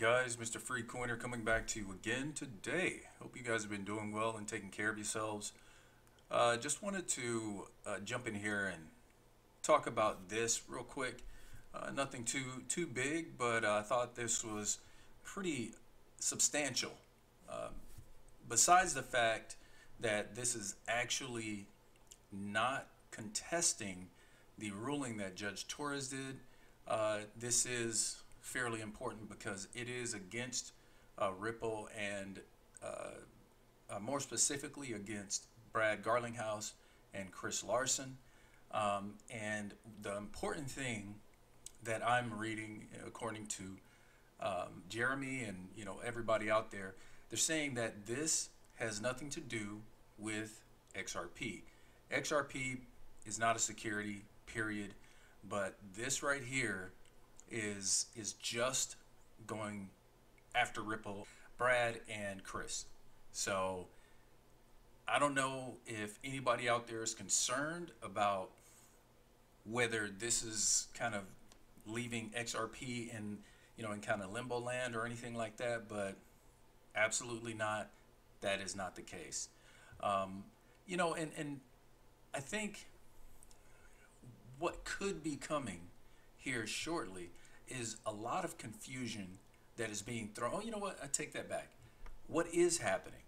guys, Mr. Freecoiner coming back to you again today. Hope you guys have been doing well and taking care of yourselves. Just wanted to jump in here and talk about this real quick. Nothing too big, but I thought this was pretty substantial. Besides the fact that this is actually not contesting the ruling that Judge Torres did, this is fairly important because it is against Ripple and more specifically against Brad Garlinghouse and Chris Larson. And the important thing that I'm reading, according to Jeremy and everybody out there, they're saying that this has nothing to do with XRP. XRP is not a security, period, but this right here is just going after Ripple, Brad and Chris. So I don't know if anybody out there is concerned about whether this is kind of leaving XRP in, in kind of limbo land or anything like that, but absolutely not. That is not the case. And I think what could be coming here shortly is a lot of confusion that is being thrown. Oh, you know what? I take that back. What is happening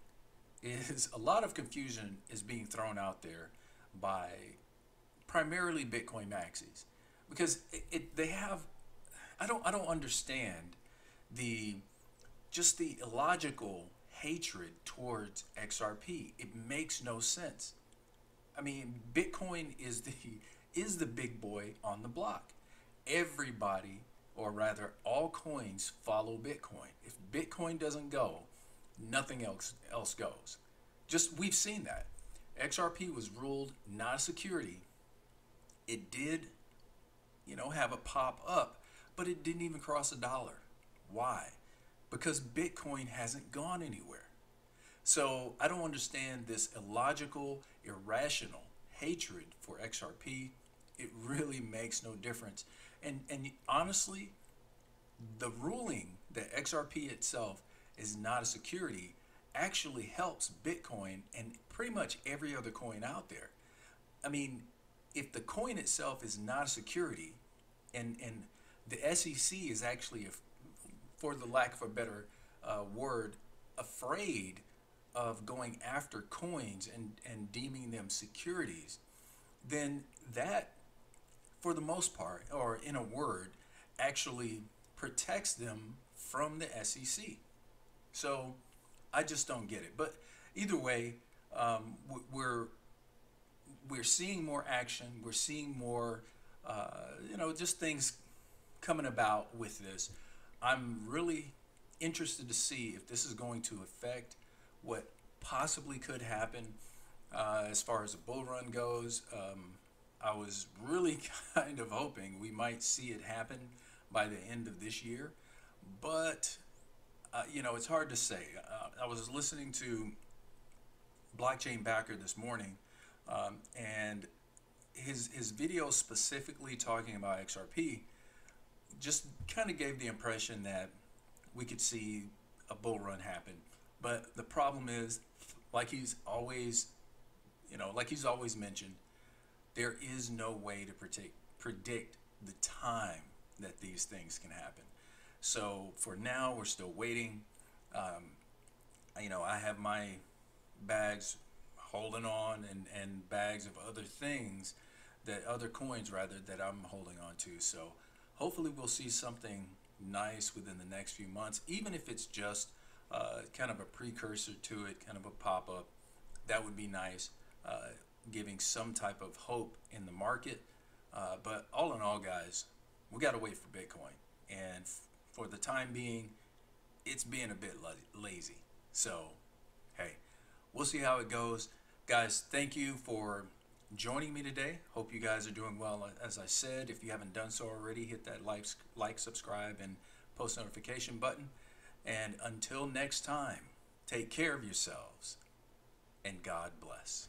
is a lot of confusion is being thrown out there by primarily Bitcoin maxis, because they have, I don't understand just the illogical hatred towards XRP. It makes no sense. I mean, Bitcoin is the big boy on the block. Everybody, or rather all coins, follow Bitcoin. If Bitcoin doesn't go, nothing else goes. Just, we've seen that. XRP was ruled not a security. It did, have a pop up, but it didn't even cross $1. Why? Because Bitcoin hasn't gone anywhere. So I don't understand this illogical, irrational hatred for XRP. It really makes no difference. And honestly, the ruling that XRP itself is not a security actually helps Bitcoin and pretty much every other coin out there. I mean, if the coin itself is not a security, and the SEC is actually, for the lack of a better word, afraid of going after coins and deeming them securities, then that, for the most part, or in a word, actually protects them from the SEC. So I just don't get it. But either way, we're seeing more action. We're seeing more, just things coming about with this. I'm really interested to see if this is going to affect what possibly could happen as far as a bull run goes. I was really kind of hoping we might see it happen by the end of this year, but it's hard to say. I was listening to Blockchain Backer this morning, and his video specifically talking about XRP just kind of gave the impression that we could see a bull run happen. But the problem is, like he's always mentioned, there is no way to predict the time that these things can happen. So for now, we're still waiting. I have my bags holding on and bags of other things, that other coins rather, that I'm holding on to. So hopefully we'll see something nice within the next few months, even if it's just kind of a precursor to it, kind of a pop-up. That would be nice, giving some type of hope in the market. But all in all, guys, we got to wait for Bitcoin. And for the time being, it's being a bit lazy. So, hey, we'll see how it goes. Guys, thank you for joining me today. Hope you guys are doing well. As I said, if you haven't done so already, hit that like, subscribe, and post notification button. And until next time, take care of yourselves, and God bless.